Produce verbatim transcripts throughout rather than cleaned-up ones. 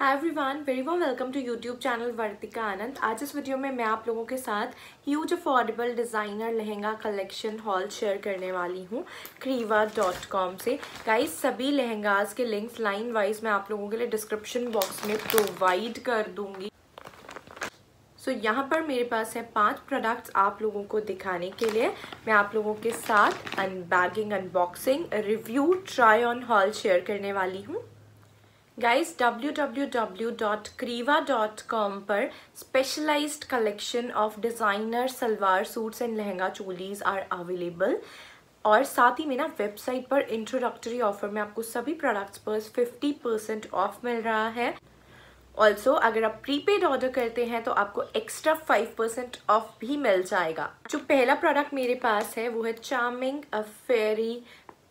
Hi everyone, very warm welcome to YouTube channel Vartika Anand. आज इस video में मैं आप लोगों के साथ huge affordable designer lehenga collection haul share करने वाली हूँ क्रीवा डॉट कॉम से। गाइस, सभी लहंगाज के लिंक्स लाइन वाइज मैं आप लोगों के लिए डिस्क्रिप्शन बॉक्स में प्रोवाइड कर दूँगी। सो so, यहाँ पर मेरे पास है पांच प्रोडक्ट्स आप लोगों को दिखाने के लिए। मैं आप लोगों के साथ unbagging, unboxing, review, try on haul share करने वाली हूँ। Guys, W W W dot क्रीवा dot com पर specialised collection of designer salwar suits and lehenga cholis are available. और साथ ही में ना वेबसाइट पर इंट्रोडक्टरी ऑफर में आपको सभी प्रोडक्ट्स पर फिफ्टी परसेंट ऑफ मिल रहा है। ऑल्सो अगर आप प्रीपेड ऑर्डर करते हैं तो आपको एक्स्ट्रा फाइव परसेंट ऑफ भी मिल जाएगा। जो पहला प्रोडक्ट मेरे पास है वो है charming a fairy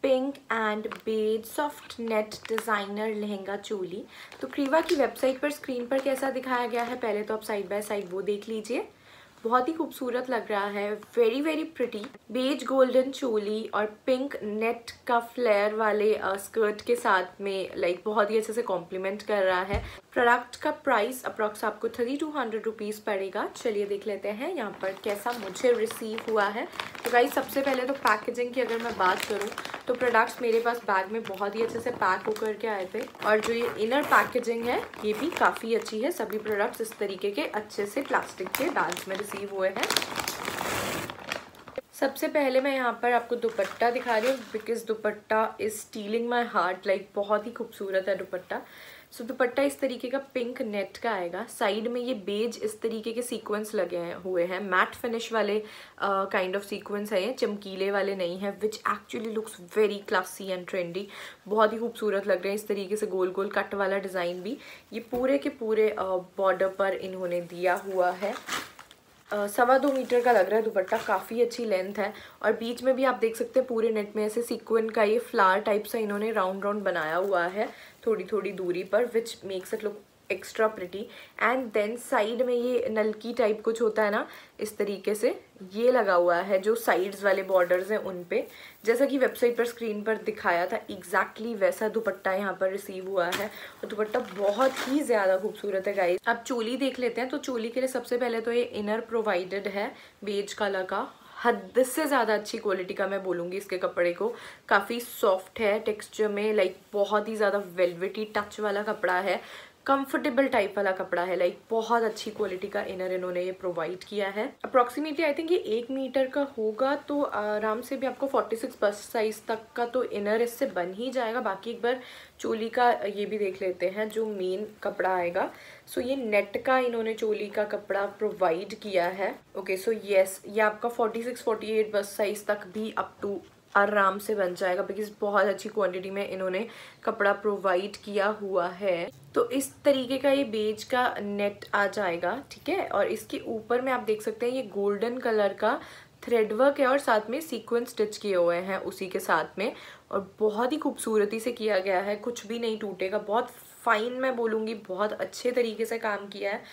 pink and beige soft net designer lehenga choli. तो क्रीवा की वेबसाइट पर स्क्रीन पर कैसा दिखाया गया है पहले तो आप साइड बाय साइड वो देख लीजिए। बहुत ही खूबसूरत लग रहा है, very very pretty. Beige golden choli और पिंक नेट का फ्लेयर वाले स्कर्ट के साथ में लाइक बहुत ही अच्छे से कॉम्प्लीमेंट कर रहा है। प्रोडक्ट का प्राइस अप्रॉक्स आपको थर्टी टू हंड्रेड रुपीज़ पड़ेगा। चलिए देख लेते हैं यहाँ पर कैसा मुझे रिसीव हुआ है। तो गाइस, सबसे पहले तो पैकेजिंग की अगर मैं बात करूँ तो प्रोडक्ट्स मेरे पास बैग में बहुत ही अच्छे से पैक होकर के आए थे। और जो ये इनर पैकेजिंग है ये भी काफ़ी अच्छी है। सभी प्रोडक्ट्स इस तरीके के अच्छे से प्लास्टिक के बैग्स में रिसीव हुए हैं। सबसे पहले मैं यहाँ पर आपको दुपट्टा दिखा रही हूँ because dupatta is stealing my heart. Like बहुत ही खूबसूरत है दुपट्टा। सो so, दुपट्टा इस तरीके का पिंक नेट का आएगा। साइड में ये बेज इस तरीके के सीक्वेंस लगे हुए हैं, मैट फिनिश वाले काइंड ऑफ सीक्वेंस है, ये चमकीले वाले नहीं है, which actually looks very classy and trendy. बहुत ही खूबसूरत लग रहे हैं इस तरीके से गोल गोल कट वाला डिज़ाइन भी ये पूरे के पूरे बॉर्डर पर इन्होंने दिया हुआ है। Uh, सवा दो मीटर का लग रहा है दुपट्टा, काफ़ी अच्छी लेंथ है। और बीच में भी आप देख सकते हैं पूरे नेट में ऐसे सीक्वेंट का ये फ्लावर टाइप सा इन्होंने राउंड राउंड बनाया हुआ है थोड़ी थोड़ी दूरी पर, which makes it look extra pretty. And then side में ये नलकी टाइप कुछ होता है ना, इस तरीके से ये लगा हुआ है जो साइड्स वाले बॉर्डर्स हैं उन पे, जैसा कि वेबसाइट पर स्क्रीन पर दिखाया था एग्जैक्टली वैसा दुपट्टा यहाँ पर रिसीव हुआ है। और दुपट्टा बहुत ही ज़्यादा खूबसूरत है। गाइस, अब चोली देख लेते हैं। तो चोली के लिए सबसे पहले तो ये इनर प्रोवाइडेड है बेज कलर का। हद से ज़्यादा अच्छी क्वालिटी का मैं बोलूँगी इसके कपड़े को। काफ़ी सॉफ्ट है टेक्स्चर में, लाइक बहुत ही ज़्यादा वेलवेटी टच वाला कपड़ा है, कंफर्टेबल टाइप वाला कपड़ा है। लाइक बहुत अच्छी क्वालिटी का इनर इन्होंने ये प्रोवाइड किया है। अप्रॉक्सीमेटली आई थिंक ये एक मीटर का होगा तो आराम से भी आपको छियालीस बस्ट साइज तक का तो इनर इससे बन ही जाएगा। बाकी एक बार चोली का ये भी देख लेते हैं जो मेन कपड़ा आएगा। सो ये नेट का इन्होंने चोली का कपड़ा प्रोवाइड किया है। ओके, सो येस ये आपका forty six forty eight bust size तक भी अप टू आराम से बन जाएगा बिकॉज बहुत अच्छी क्वांटिटी में इन्होंने कपड़ा प्रोवाइड किया हुआ है। तो इस तरीके का ये बेज का नेट आ जाएगा, ठीक है। और इसके ऊपर में आप देख सकते हैं ये गोल्डन कलर का थ्रेड वर्क है और साथ में सीक्वेंस स्टिच किए हुए हैं उसी के साथ में, और बहुत ही खूबसूरती से किया गया है, कुछ भी नहीं टूटेगा। बहुत फाइन मैं बोलूँगी, बहुत अच्छे तरीके से काम किया है।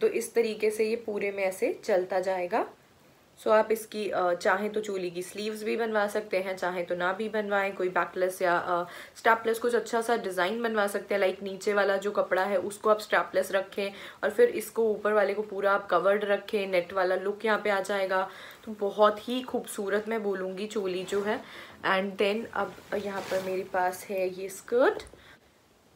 तो इस तरीके से ये पूरे में ऐसे चलता जाएगा। सो so, आप इसकी चाहे तो चोली की स्लीव्स भी बनवा सकते हैं, चाहे तो ना भी बनवाएं। कोई बैकलेस या स्ट्रैपलेस कुछ अच्छा सा डिज़ाइन बनवा सकते हैं। लाइक नीचे वाला जो कपड़ा है उसको आप स्ट्रैपलेस रखें और फिर इसको ऊपर वाले को पूरा आप कवर्ड रखें, नेट वाला लुक यहाँ पे आ जाएगा। तो बहुत ही खूबसूरत मैं बोलूँगी चोली जो है। एंड देन अब यहाँ पर मेरे पास है ये स्कर्ट।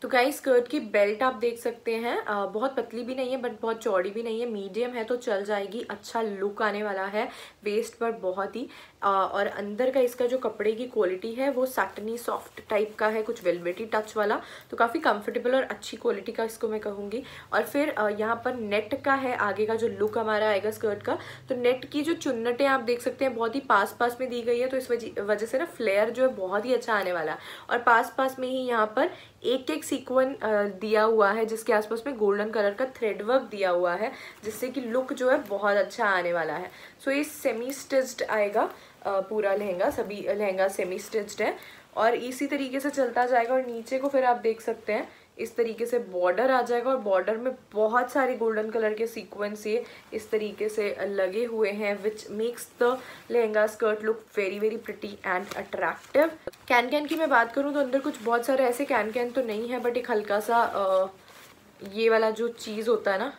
तो गाइस, स्कर्ट की बेल्ट आप देख सकते हैं, आ, बहुत पतली भी नहीं है बट बहुत चौड़ी भी नहीं है, मीडियम है तो चल जाएगी। अच्छा लुक आने वाला है वेस्ट पर बहुत ही। आ, और अंदर का इसका जो कपड़े की क्वालिटी है वो सैटनी सॉफ्ट टाइप का है, कुछ वेलवेटी टच वाला। तो काफ़ी कंफर्टेबल और अच्छी क्वालिटी का इसको मैं कहूँगी। और फिर आ, यहाँ पर नेट का है आगे का जो लुक हमारा आएगा स्कर्ट का। तो नेट की जो चुन्नटें आप देख सकते हैं बहुत ही पास पास में दी गई है, तो इस वजह से ना फ्लेयर जो है बहुत ही अच्छा आने वाला है। और पास पास में ही यहाँ पर एक एक सीक्वेंस दिया हुआ है जिसके आसपास में गोल्डन कलर का थ्रेड वर्क दिया हुआ है, जिससे कि लुक जो है बहुत अच्छा आने वाला है। सो so, ये सेमी स्टिच्ड आएगा पूरा लहंगा, सभी लहंगा सेमी स्टिच्ड है और इसी तरीके से चलता जाएगा। और नीचे को फिर आप देख सकते हैं इस तरीके से बॉर्डर आ जाएगा और बॉर्डर में बहुत सारे गोल्डन कलर के सीक्वेंस ये इस तरीके से लगे हुए हैं, which makes the lehenga skirt look very very pretty and attractive. Can can की मैं बात करूँ तो अंदर कुछ बहुत सारे ऐसे कैन कैन तो नहीं है बट एक हल्का सा आ, ये वाला जो चीज़ होता है ना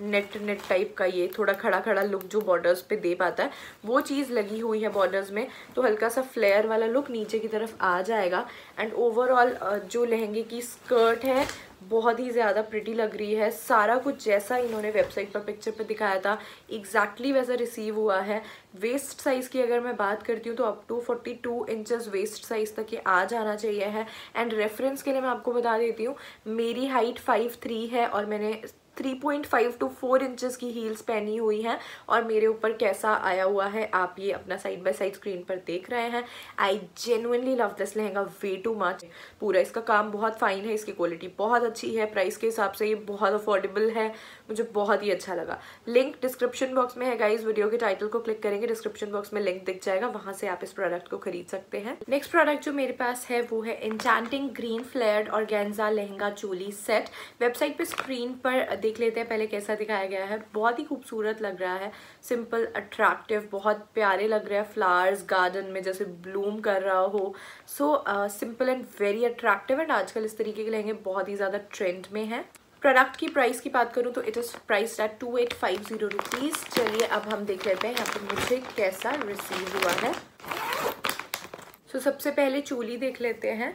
नेट नेट टाइप का, ये थोड़ा खड़ा खड़ा लुक जो बॉर्डर्स पे दे पाता है वो चीज़ लगी हुई है बॉर्डर्स में, तो हल्का सा फ्लेयर वाला लुक नीचे की तरफ आ जाएगा। एंड ओवरऑल जो लहंगे की स्कर्ट है बहुत ही ज़्यादा प्रिटी लग रही है। सारा कुछ जैसा इन्होंने वेबसाइट पर पिक्चर पर दिखाया था एग्जैक्टली वैसा रिसीव हुआ है। वेस्ट साइज़ की अगर मैं बात करती हूँ तो up to forty two inches waist size तक ये आ जाना चाहिए है। एंड रेफरेंस के लिए मैं आपको बता देती हूँ, मेरी हाइट फाइव थ्री है और मैंने three point five to four inches की हील्स पहनी हुई हैं और मेरे ऊपर कैसा आया हुआ है आप ये अपना साइड बाय साइड स्क्रीन पर देख रहे हैं। I genuinely love this lehenga way too much. पूरा इसका काम बहुत फाइन है, इसकी क्वालिटी बहुत अच्छी है, प्राइस के हिसाब से ये बहुत अफोर्डेबल है, मुझे बहुत ही अच्छा लगा। लिंक डिस्क्रिप्शन बॉक्स में है गाइज, वीडियो के टाइटल को क्लिक करेंगे डिस्क्रिप्शन बॉक्स में लिंक दिख जाएगा, वहाँ से आप इस प्रोडक्ट को खरीद सकते हैं। नेक्स्ट प्रोडक्ट जो मेरे पास है वो है enchanting green flared organza lehenga choli set. Website पर स्क्रीन पर देख लेते हैं पहले कैसा दिखाया गया है। बहुत ही खूबसूरत लग रहा है, सिंपल अट्रैक्टिव, बहुत प्यारे लग रहा है, फ्लावर्स गार्डन में जैसे ब्लूम कर रहा हो। So simple and very attractive and आजकल इस तरीके के लहंगे बहुत ही ज़्यादा ट्रेंड में हैं। प्रोडक्ट की प्राइस की बात करूँ तो it is price at two eight five zero rupees. चलिए अब हम देख लेते हैं यहाँ पर मुझे कैसा रिसीव हुआ है। सो so, सबसे पहले चोली देख लेते हैं।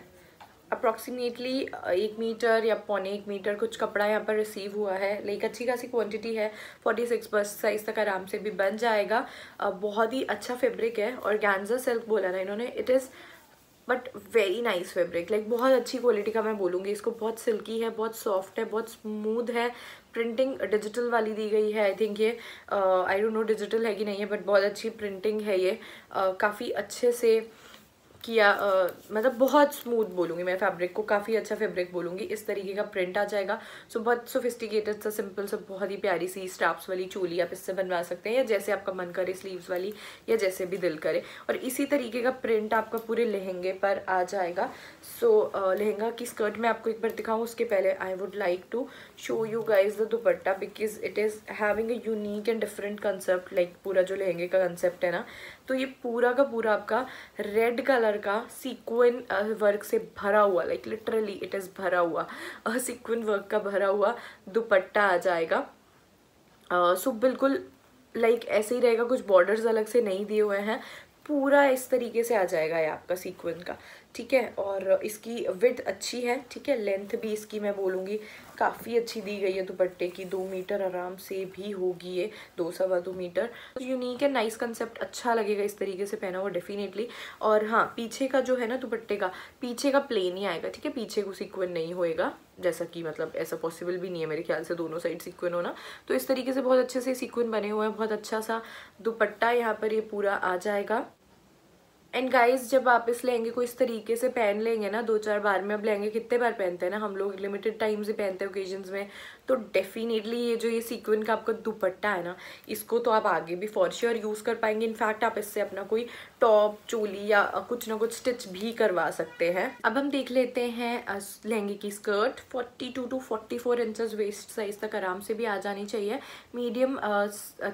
अप्रॉक्सीमेटली एक मीटर या पौने एक मीटर कुछ कपड़ा यहाँ पर रिसीव हुआ है, लाइक अच्छी खासी क्वांटिटी है, फोर्टी सिक्स बस्ट साइज़ तक आराम से भी बन जाएगा। बहुत ही अच्छा फैब्रिक है, ऑर्गेन्जा सिल्क बोला ना इन्होंने, it is but very nice fabric, like बहुत अच्छी क्वालिटी का मैं बोलूँगी इसको। बहुत सिल्की है, बहुत सॉफ्ट है, बहुत स्मूथ है। प्रिंटिंग डिजिटल वाली दी गई है, आई थिंक ये आई डोंट नो डिजिटल है कि नहीं है, बट बहुत अच्छी प्रिंटिंग है ये। uh, काफ़ी अच्छे से किया, आ, मतलब बहुत स्मूथ बोलूँगी मैं फैब्रिक को, काफ़ी अच्छा फैब्रिक बोलूँगी। इस तरीके का प्रिंट आ जाएगा। सो बहुत सोफिस्टिकेटेड सा सिंपल सा बहुत ही प्यारी सी स्ट्रैप्स वाली चोली आप इससे बनवा सकते हैं, या जैसे आपका मन करे स्लीव्स वाली, या जैसे भी दिल करे। और इसी तरीके का प्रिंट आपका पूरे लहंगे पर आ जाएगा। सो लहंगा की स्कर्ट में आपको एक बार दिखाऊँ उसके पहले I would like to show you guys the dupatta, because it is having a unique and different concept. Like पूरा जो लहंगे का कंसेप्ट है ना, तो ये पूरा का पूरा आपका रेड कलर का सीक्वेन वर्क से भरा हुआ, लाइक लिटरली इट इज़ भरा हुआ, सीक्वेन वर्क का भरा हुआ दुपट्टा आ जाएगा। सो बिल्कुल लाइक ऐसे ही रहेगा, कुछ बॉर्डर्स अलग से नहीं दिए हुए हैं, पूरा इस तरीके से आ जाएगा ये आपका सीक्वेन का, ठीक है। और इसकी विड्थ अच्छी है, ठीक है, लेंथ भी इसकी मैं बोलूँगी काफ़ी अच्छी दी गई है दुपट्टे की, दो मीटर आराम से भी होगी ये, दो सवा दो metre. Unique and nice concept, अच्छा लगेगा इस तरीके से पहना हुआ डेफिनेटली। और हाँ, पीछे का जो है ना दुपट्टे का, पीछे का प्लेन ही आएगा, ठीक है, पीछे को सीक्वेन नहीं होएगा, जैसा कि मतलब ऐसा पॉसिबल भी नहीं है मेरे ख्याल से दोनों साइड सीक्वेन होना। तो इस तरीके से बहुत अच्छे से सीक्वेन बने हुए हैं, बहुत अच्छा सा दुपट्टा यहाँ पर ये पूरा आ जाएगा। एंड गाइज, जब आप इस लहंगे को इस तरीके से पहन लेंगे ना दो चार बार में, अब लहंगे कितने बार पहनते हैं ना हम लोग, लिमिटेड टाइम से पहनते हैं ओकेजन्स में, तो डेफिनेटली ये जो ये सीक्वेंट का आपका दुपट्टा है ना, इसको तो आप आगे भी फॉर श्योर यूज़ कर पाएंगे। इनफैक्ट आप इससे अपना कोई टॉप, चोली या कुछ ना कुछ स्टिच भी करवा सकते हैं। अब हम देख लेते हैं लहंगे की skirt. Forty two to forty four inches waist size तक आराम से भी आ जानी चाहिए। मीडियम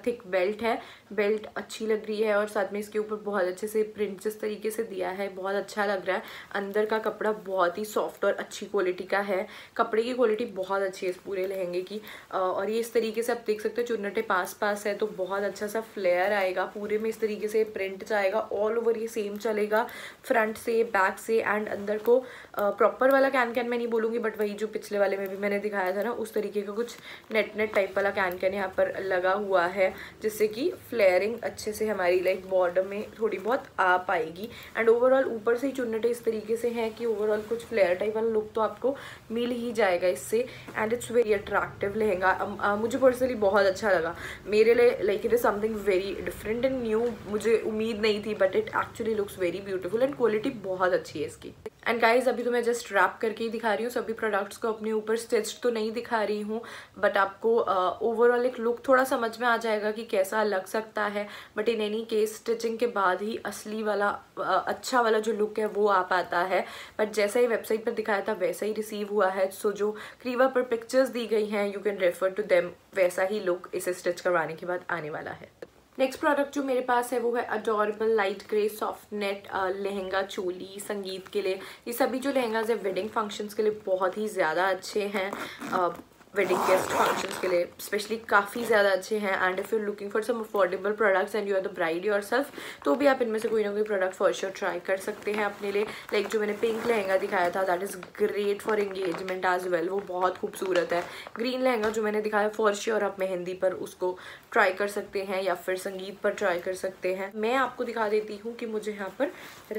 थिक बेल्ट है, बेल्ट अच्छी लग रही है और साथ में इसके ऊपर बहुत अच्छे से प्रिंट जिस तरीके से दिया है बहुत अच्छा लग रहा है। अंदर का कपड़ा बहुत ही सॉफ्ट और अच्छी क्वालिटी का है, कपड़े की क्वालिटी बहुत अच्छी है इस पूरे लहंगे की। और ये इस तरीके से आप देख सकते हो चुन्नटे पास पास है, तो बहुत अच्छा सा फ्लेयर आएगा पूरे में, इस तरीके से प्रिंट जाएगा ऑल ओवर। ये सेम चलेगा फ्रंट से, बैक से एंड अंदर को। प्रॉपर वाला कैन कैन मैं नहीं बोलूँगी, बट वही जो पिछले वाले में भी मैंने दिखाया था ना उस तरीके का कुछ नेट नेट टाइप वाला कैन कैन यहाँ पर लगा हुआ है, जिससे कि फ्लेयरिंग अच्छे से हमारी लाइक बॉर्डर में थोड़ी बहुत आ पाएगी। एंड ओवरऑल ऊपर से ही चुन्नटे इस तरीके से हैं कि ओवरऑल कुछ फ्लेयर टाइप वाला लुक तो आपको मिल ही जाएगा इससे। And it's very attractive lehenga, मुझे पर्सनली बहुत अच्छा लगा। मेरे लिए like it is something very different and new, मुझे उम्मीद नहीं थी, but it actually looks very beautiful and quality बहुत अच्छी है इसकी। एंड गाइज, अभी तो मैं जस्ट रैप करके ही दिखा रही हूँ सभी प्रोडक्ट्स को, अपने ऊपर स्टिच तो नहीं दिखा रही हूँ, बट आपको ओवरऑल uh, एक लुक थोड़ा समझ में आ जाएगा कि कैसा लग सकता है। But in any case stitching के बाद ही असली वाला uh, अच्छा वाला जो लुक है वो आ पाता है। बट जैसा ही वेबसाइट पर दिखाया था वैसा ही रिसीव हुआ है। सो so, जो क्रीवा पर पिक्चर्स दी गई हैं you can refer to them, वैसा ही लुक इसे स्टिच करवाने के बाद आने वाला है। नेक्स्ट प्रोडक्ट जो मेरे पास है वो है adorable light grey soft net lehenga choli. संगीत के लिए ये सभी जो लहंगाज है वेडिंग फंक्शंस के लिए बहुत ही ज़्यादा अच्छे हैं, वेडिंग गेस्ट फंक्शंस के लिए स्पेशली काफ़ी ज़्यादा अच्छे हैं। And if you looking for some affordable products and you are the bride yourself, तो भी आप इनमें से कोई ना कोई प्रोडक्ट फॉर श्योर ट्राई कर सकते हैं अपने लिए। लाइक जो मैंने पिंक लहंगा दिखाया था, that is great for engagement as well, वो बहुत खूबसूरत है। ग्रीन लहंगा जो मैंने दिखाया, फॉर श्योर आप मेहंदी पर उसको ट्राई कर सकते हैं या फिर संगीत पर ट्राई कर सकते हैं। मैं आपको दिखा देती हूँ कि मुझे यहाँ पर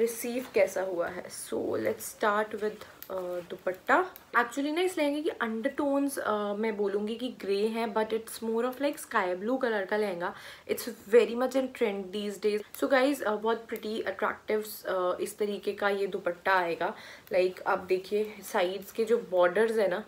रिसीव कैसा हुआ है। So let's start with dupatta. Actually ना इस लहंगे की अंडरटोन्स मैं बोलूँगी कि ग्रे हैं, but it's more of like sky blue colour का lehenga. It's very much in trend these days. So guys बहुत प्रिटी अट्रैक्टिव uh, इस तरीके का ये दुपट्टा आएगा। लाइक like, आप देखिए साइड्स के जो बॉर्डर्स है ना,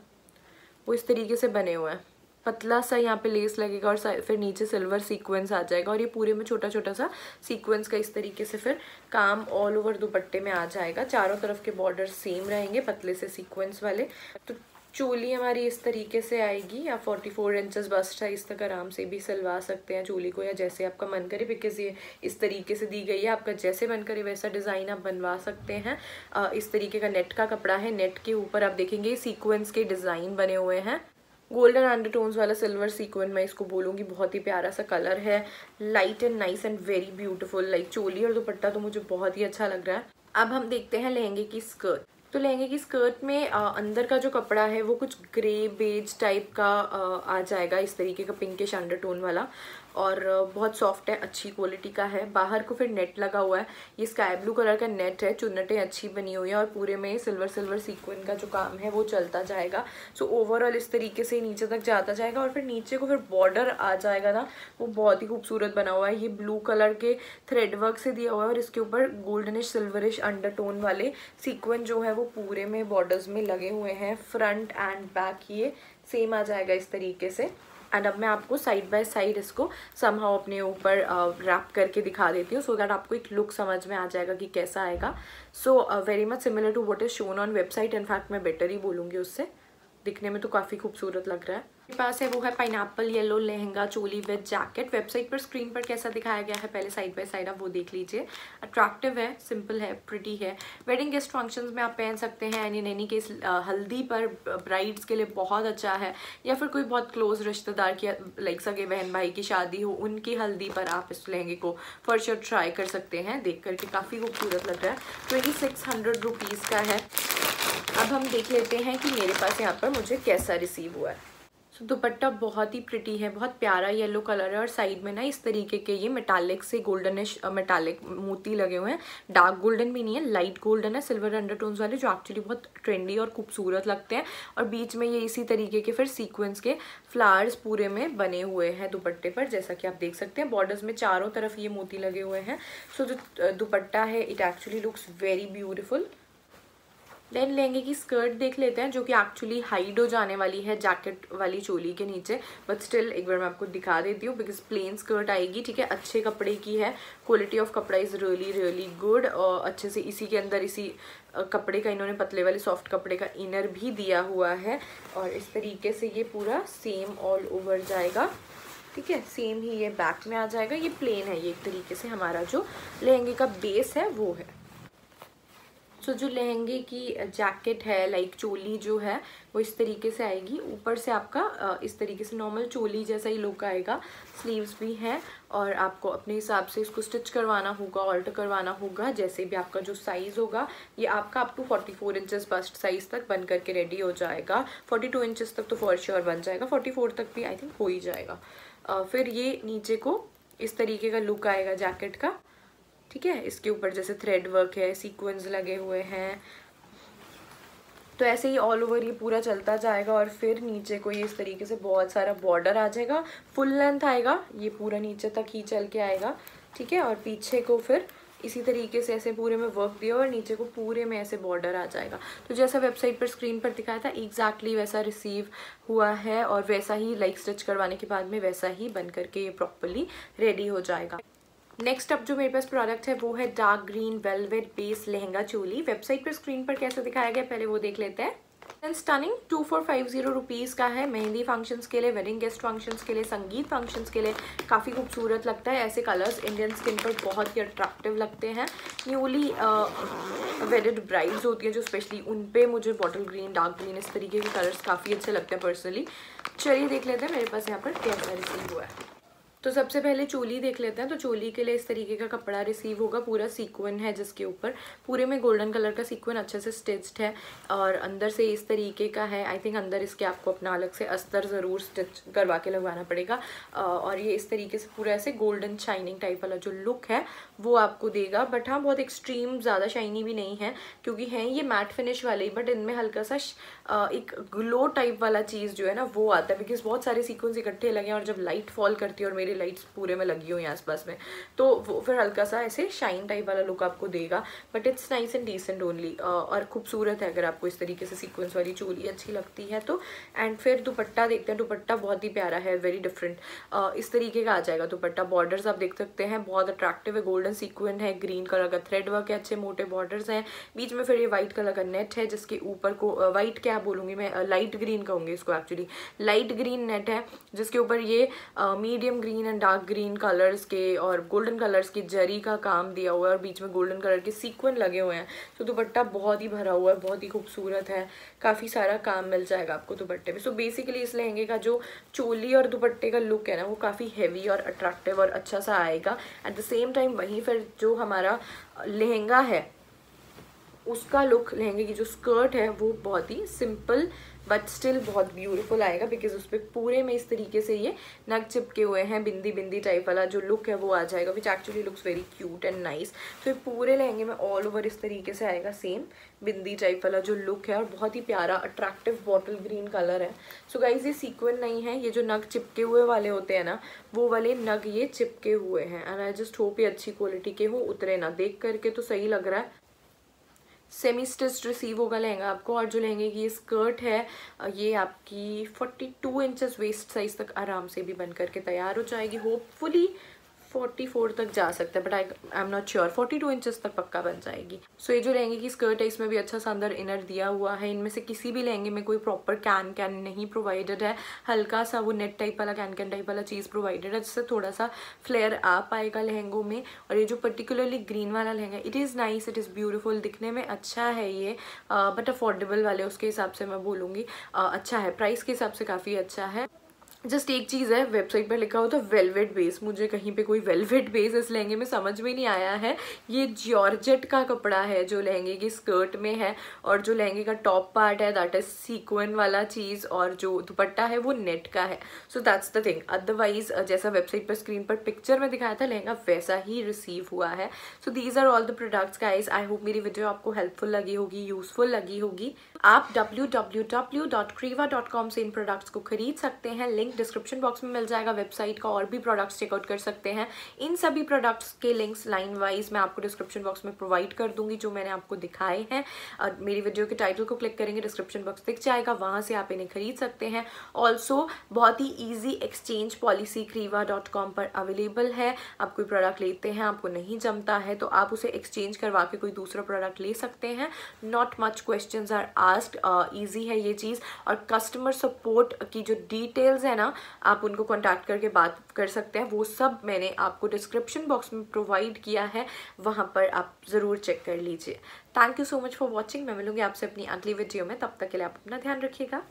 वो इस तरीके से बने हुए हैं। पतला सा यहाँ पे लेस लगेगा और फिर नीचे सिल्वर सीक्वेंस आ जाएगा, और ये पूरे में छोटा छोटा सा सीक्वेंस का इस तरीके से फिर काम ऑल ओवर दुपट्टे में आ जाएगा। चारों तरफ के बॉर्डर सेम रहेंगे, पतले से सीक्वेंस वाले। तो चोली हमारी इस तरीके से आएगी। आप चौवालीस इंचेस बस्ट साइज तक आराम से भी सिलवा सकते हैं चोली को, या जैसे आपका मन करे, बिकॉज ये इस तरीके से दी गई है। आपका जैसे मन करे वैसा डिज़ाइन आप बनवा सकते हैं। इस तरीके का नेट का कपड़ा है, नेट के ऊपर आप देखेंगे सीक्वेंस के डिज़ाइन बने हुए हैं। गोल्डन अंडरटोन्स वाला सिल्वर सीक्वेंस मैं इसको बोलूँगी, बहुत ही प्यारा सा कलर है। Light and nice and very beautiful. Like choli और दुपट्टा तो मुझे बहुत ही अच्छा लग रहा है। अब हम देखते हैं लहंगे की स्कर्ट। तो लहंगे की स्कर्ट में आ, अंदर का जो कपड़ा है वो कुछ ग्रे बेज टाइप का आ, आ जाएगा, इस तरीके का पिंकिश अंडरटोन वाला, और बहुत सॉफ्ट है, अच्छी क्वालिटी का है। बाहर को फिर नेट लगा हुआ है, ये स्काई ब्लू कलर का नेट है। चुन्नटें अच्छी बनी हुई है और पूरे में सिल्वर सिल्वर सीक्वेंस का जो काम है वो चलता जाएगा। सो ओवरऑल इस तरीके से नीचे तक जाता जाएगा, और फिर नीचे को फिर बॉर्डर आ जाएगा ना, वो बहुत ही खूबसूरत बना हुआ है। ये ब्लू कलर के थ्रेड वर्क से दिया हुआ है, और इसके ऊपर गोल्डनिश सिल्वरिश अंडरटोन वाले सीक्वेंस जो है वो पूरे में बॉर्डर्स में लगे हुए हैं। फ्रंट एंड बैक ये सेम आ जाएगा इस तरीके से। एंड अब मैं आपको साइड बाय साइड इसको समहाउ अपने ऊपर रैप करके दिखा देती हूँ, सो दैट आपको एक लुक समझ में आ जाएगा कि कैसा आएगा। So very much similar to what is shown on website, in fact मैं बेटर ही बोलूँगी उससे, दिखने में तो काफ़ी खूबसूरत लग रहा है। मेरे पास है वो है pineapple yellow lehenga choli with jacket. Website पर स्क्रीन पर कैसा दिखाया गया है, पहले साइड बाय साइड आप वो देख लीजिए। अट्रैक्टिव है, सिंपल है, प्रिटी है। वेडिंग गेस्ट फंक्शंस में आप पहन सकते हैं, यानी नैनी के हल्दी पर ब्राइड्स के लिए बहुत अच्छा है, या फिर कोई बहुत क्लोज रिश्तेदार की लाइक सगे बहन भाई की शादी हो, उनकी हल्दी पर आप इस लहंगे को फॉर श्योर ट्राई कर सकते हैं। देख करके काफ़ी खूबसूरत लग रहा है। ट्वेंटी सिक्स हंड्रेड रुपीज़ का है। अब हम देख लेते हैं कि मेरे पास यहाँ पर मुझे कैसा रिसीव हुआ है। तो दुपट्टा बहुत ही प्रिटी है, बहुत प्यारा येलो कलर है, और साइड में ना इस तरीके के ये मेटालिक से गोल्डनिश मेटालिक मोती लगे हुए हैं। डार्क गोल्डन भी नहीं है, लाइट गोल्डन है, सिल्वर अंडरटोन्स वाले, जो एक्चुअली बहुत ट्रेंडी और खूबसूरत लगते हैं। और बीच में ये इसी तरीके के फिर सीक्वेंस के फ्लावर्स पूरे में बने हुए हैं दुपट्टे पर, जैसा कि आप देख सकते हैं। बॉर्डर्स में चारों तरफ ये मोती लगे हुए हैं। सो जो दुपट्टा है, it actually looks very beautiful. Then लहंगे की स्कर्ट देख लेते हैं, जो कि एक्चुअली हाइड हो जाने वाली है जैकेट वाली चोली के नीचे, बट स्टिल एक बार मैं आपको दिखा देती हूँ, बिकॉज प्लेन स्कर्ट आएगी। ठीक है, अच्छे कपड़े की है, क्वालिटी ऑफ कपड़ा इज़ रियली रियली गुड। और अच्छे से इसी के अंदर इसी कपड़े का इन्होंने पतले वाले सॉफ्ट कपड़े का इनर भी दिया हुआ है, और इस तरीके से ये पूरा सेम ऑल ओवर जाएगा। ठीक है, सेम ही ये बैक में आ जाएगा। ये प्लेन है, ये एक तरीके से हमारा जो लहंगे का बेस है वो है। सो so, जो लहंगे की जैकेट है, लाइक चोली जो है वो इस तरीके से आएगी। ऊपर से आपका इस तरीके से नॉर्मल चोली जैसा ही लुक आएगा। स्लीव्स भी हैं, और आपको अपने हिसाब से इसको स्टिच करवाना होगा, ऑल्टर करवाना होगा, जैसे भी आपका जो साइज़ होगा। ये आपका अप टू चौवालीस इंचेस बस्ट साइज़ तक बन करके रेडी हो जाएगा। बयालीस इंचेस तक तो फॉर श्योर बन जाएगा, चौवालीस तक भी आई थिंक हो ही जाएगा। uh, फिर ये नीचे को इस तरीके का लुक आएगा जैकेट का। ठीक है, इसके ऊपर जैसे थ्रेड वर्क है, सीक्वेंस लगे हुए हैं, तो ऐसे ही ऑल ओवर ये पूरा चलता जाएगा। और फिर नीचे को ये इस तरीके से बहुत सारा बॉर्डर आ जाएगा, फुल लेंथ आएगा, ये पूरा नीचे तक ही चल के आएगा। ठीक है, और पीछे को फिर इसी तरीके से ऐसे पूरे में वर्क दिया, और नीचे को पूरे में ऐसे बॉर्डर आ जाएगा। तो जैसा वेबसाइट पर स्क्रीन पर दिखाया था, एग्जैक्टली वैसा रिसीव हुआ है, और वैसा ही लाइक स्टिच करवाने के बाद में वैसा ही बन करके ये प्रॉपरली रेडी हो जाएगा। नेक्स्ट अप जो मेरे पास प्रोडक्ट है वो है dark green velvet base lehenga choli. Website पर स्क्रीन पर कैसा दिखाया गया, पहले वो देख लेते हैं। Stunning two four five zero rupees का है। मेहंदी फंक्शंस के लिए, वेडिंग गेस्ट फंक्शंस के लिए, संगीत फंक्शंस के लिए काफ़ी खूबसूरत लगता है। ऐसे कलर्स इंडियन स्किन पर बहुत ही अट्रैक्टिव लगते हैं। न्यूली वेडेड ब्राइड्स होती हैं जो स्पेशली, उन पे मुझे बॉटल ग्रीन, डार्क ग्रीन, इस तरीके के कलर्स काफ़ी अच्छे लगते हैं पर्सनली। चलिए देख लेते हैं मेरे पास यहाँ पर कैसा रिसीव हुआ है। तो सबसे पहले चोली देख लेते हैं। तो चोली के लिए इस तरीके का कपड़ा रिसीव होगा। पूरा सीक्वन है जिसके ऊपर, पूरे में गोल्डन कलर का सीक्वन अच्छे से स्टिच्ड है और अंदर से इस तरीके का है। आई थिंक अंदर इसके आपको अपना अलग से अस्तर ज़रूर स्टिच करवा के लगवाना पड़ेगा। और ये इस तरीके से पूरा ऐसे गोल्डन शाइनिंग टाइप वाला जो लुक है वो आपको देगा। बट हाँ, बहुत एक्सट्रीम ज़्यादा शाइनी भी नहीं है, क्योंकि हैं ये मैट फिनिश वाले, बट इनमें हल्का सा एक ग्लो टाइप वाला चीज़ जो है ना वो आता है। बिकॉज बहुत सारे सीक्वेंस इकट्ठे लगे हैं और जब लाइट फॉल करती है और लाइट्स पूरे में लगी हुई हैं आसपास में, तो वो फिर हल्का सा ऐसे शाइन टाइप वाला लुक आपको देगा। But it's nice and decent only, और खूबसूरत है अगर आपको इस तरीके से सीक्वेंस वाली चोली अच्छी लगती है तो। एंड फिर दुपट्टा देखते हैं। दुपट्टा बहुत ही प्यारा है, वेरी डिफरेंट uh, इस तरीके का आ जाएगा दुपट्टा। बॉर्डर्स आप देख सकते हैं, बहुत अट्रैक्टिव है। गोल्डन सीक्वेंट है, ग्रीन कलर का थ्रेड वर्क है, अच्छे मोटे बॉर्डर्स हैं, बीच में फिर ये वाइट कलर का नेट है जिसके ऊपर को वाइट uh, क्या बोलूँगी मैं, लाइट ग्रीन कहूँगी इसको एक्चुअली, लाइट ग्रीन नेट है जिसके ऊपर ये medium uh, green and dark green colours के और गोल्डन कलर्स की जरी का काम दिया हुआ है और बीच में गोल्डन कलर के सीक्वन लगे हुए हैं। तो दुपट्टा बहुत ही भरा हुआ है, बहुत ही खूबसूरत है। काफ़ी सारा काम मिल जाएगा आपको दुपट्टे में। सो बेसिकली इस लहंगे का जो चोली और दुपट्टे का लुक है ना वो काफ़ी हैवी और अट्रैक्टिव और अच्छा सा आएगा। एट द सेम टाइम वहीं फिर जो हमारा लहंगा है उसका लुक, लहंगे की जो स्कर्ट है वो बहुत ही सिंपल बट स्टिल बहुत ब्यूटीफुल आएगा। बिकॉज उस पर पूरे में इस तरीके से ये नग चिपके हुए हैं, बिंदी बिंदी टाइप वाला जो लुक है वो आ जाएगा, which actually looks very cute and nice. तो ये पूरे लहंगे में ऑल ओवर इस तरीके से आएगा, सेम बिंदी टाइप वाला जो लुक है, और बहुत ही प्यारा अट्रैक्टिव बॉटल ग्रीन कलर है। सो गाइज ये सीक्वेंट नहीं है, ये जो नग चिपके हुए वाले होते हैं ना वो वाले नग ये चिपके हुए हैं। एंड आई जस्ट होप ये अच्छी क्वालिटी के हों, उतरे ना। देख करके तो सही लग रहा है। सेमी स्टिच रिसीव होगा लहंगा आपको। और जो लहंगे की स्कर्ट है ये आपकी बयालीस इंचेस वेस्ट साइज़ तक आराम से भी बन करके तैयार हो जाएगी। होपफुली चौवालीस तक जा सकता है, but I I am not sure. बयालीस इंचेस तक पक्का बन जाएगी। सो ये जो लहंगे की स्कर्ट है इसमें भी अच्छा सा अंदर इनर दिया हुआ है। इनमें से किसी भी लहंगे में कोई प्रॉपर कैन कैन नहीं प्रोवाइडेड है, हल्का सा वो नेट टाइप वाला कैन कैन टाइप वाला चीज़ प्रोवाइडेड है जिससे थोड़ा सा फ्लेयर आ पाएगा लहंगों में। और ये जो पर्टिकुलरली ग्रीन वाला lehenga, it is nice, it is beautiful, दिखने में अच्छा है ये, बट अफोर्डेबल वाले उसके हिसाब से मैं बोलूँगी अच्छा है, प्राइस के हिसाब से काफ़ी अच्छा है। जस्ट एक चीज़ है, वेबसाइट पर लिखा हुआ था वेलवेट बेस, मुझे कहीं पे कोई वेलवेट बेस इस लहंगे में समझ में नहीं आया है। ये जॉर्जेट का कपड़ा है जो लहंगे की स्कर्ट में है, और जो लहंगे का टॉप पार्ट है दैट इज सीक्वेंट वाला चीज़, और जो दुपट्टा है वो नेट का है। So that's the thing. Otherwise जैसा वेबसाइट पर स्क्रीन पर पिक्चर में दिखाया था लहंगा वैसा ही रिसीव हुआ है। So these are all the products guys. I hope मेरी वीडियो आपको हेल्पफुल लगी होगी, यूजफुल लगी होगी। आप W W W dot क्रीवा dot com से इन प्रोडक्ट्स को खरीद सकते हैं। लिंक डिस्क्रिप्शन बॉक्स में मिल जाएगा वेबसाइट का, और भी प्रोडक्ट्स चेकआउट कर सकते हैं। इन सभी प्रोडक्ट्स के लिंक्स लाइन वाइज मैं आपको डिस्क्रिप्शन बॉक्स में प्रोवाइड कर दूंगी जो मैंने आपको दिखाए हैं। और मेरी वीडियो के टाइटल को क्लिक करेंगे, डिस्क्रिप्शन बॉक्स दिख जाएगा, वहाँ से आप इन्हें खरीद सकते हैं। ऑल्सो बहुत ही easy exchange policy Kreeva dot com पर अवेलेबल है। आप कोई प्रोडक्ट लेते हैं, आपको नहीं जमता है तो आप उसे एक्सचेंज करवा के कोई दूसरा प्रोडक्ट ले सकते हैं। Not much question are asked, easy है ये चीज़। और कस्टमर सपोर्ट की जो डिटेल्स है ना आप उनको कॉन्टैक्ट करके बात कर सकते हैं। वो सब मैंने आपको डिस्क्रिप्शन बॉक्स में प्रोवाइड किया है, वहाँ पर आप ज़रूर चेक कर लीजिए। Thank you so much for watching. मैं मिलूंगी आपसे अपनी अगली वीडियो में, तब तक के लिए आप अपना ध्यान रखिएगा।